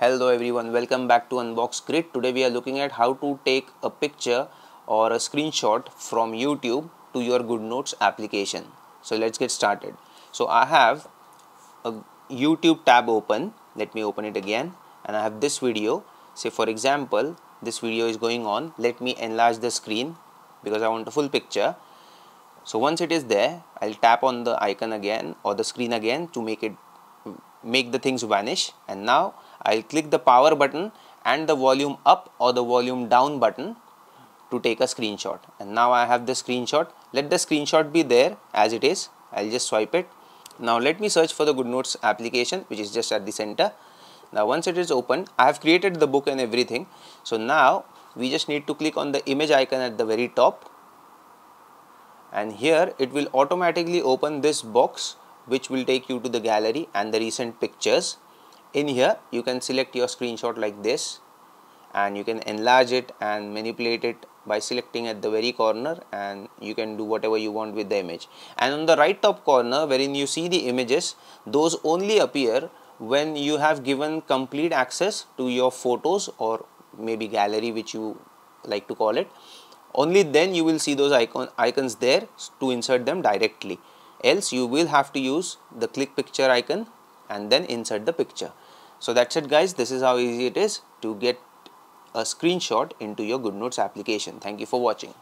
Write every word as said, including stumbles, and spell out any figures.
Hello everyone, welcome back to Unbox Grid. Today we are looking at how to take a picture or a screenshot from YouTube to your GoodNotes application. So let's get started. So I have a YouTube tab open. Let me open it again, and I have this video. Say for example, this video is going on. Let me enlarge the screen because I want a full picture. So once it is there, I'll tap on the icon again or the screen again to make it make the things vanish, and now I'll click the power button and the volume up or the volume down button to take a screenshot. And now I have the screenshot. Let the screenshot be there as it is. I'll just swipe it. Now let me search for the GoodNotes application, which is just at the center. Now once it is opened, I have created the book and everything. So now we just need to click on the image icon at the very top, and here it will automatically open this box which will take you to the gallery and the recent pictures. In here you can select your screenshot like this, and you can enlarge it and manipulate it by selecting at the very corner, and you can do whatever you want with the image. And on the right top corner wherein you see the images, those only appear when you have given complete access to your photos or maybe gallery, which you like to call it. Only then you will see those icon icons there to insert them directly. Else you will have to use the click picture icon and then insert the picture. So that's it guys, this is how easy it is to get a screenshot into your GoodNotes application. Thank you for watching.